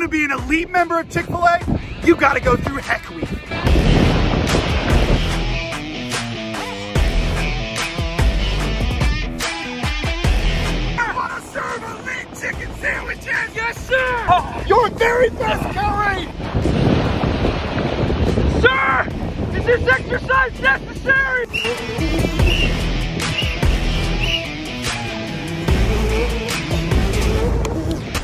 want to be an elite member of Chick-fil-A? You got to go through Heck Week. I want to serve elite chicken sandwiches. Yes, sir. Oh, your very best, Kelly. Sir, is this exercise necessary?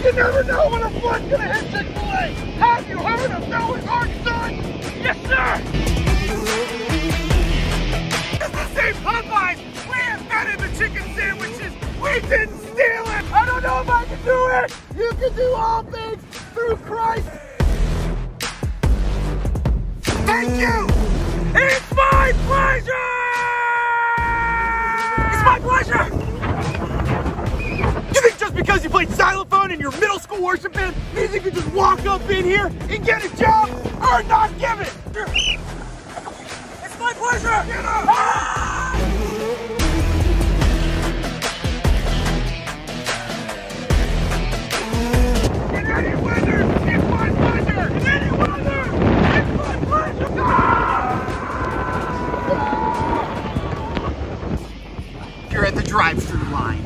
You never know when a flood's gonna hit Chick-fil-A! Have you heard of Noah's Ark, son? Yes, sir! This is the same Popeye's! We invented the chicken sandwiches! We didn't steal it! I don't know if I can do it! You can do all things through Christ! Thank you! It's my pleasure! It's my pleasure! You think just because you played xylophone in your middle school worship band means you can just walk up in here and get a job or not give it? It's my pleasure! Get up. Ah! In any weather, it's my pleasure! In any weather, it's my pleasure! Ah! Ah! You're at the drive-thru line.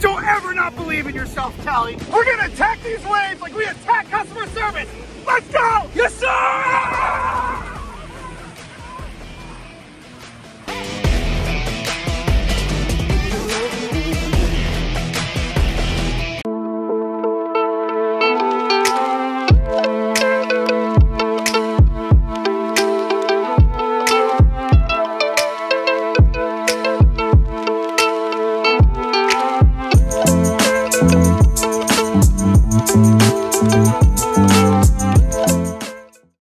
Don't ever not believe in yourself, Callie. We're gonna attack these lanes like we attack customer service. Let's go! Yes, sir!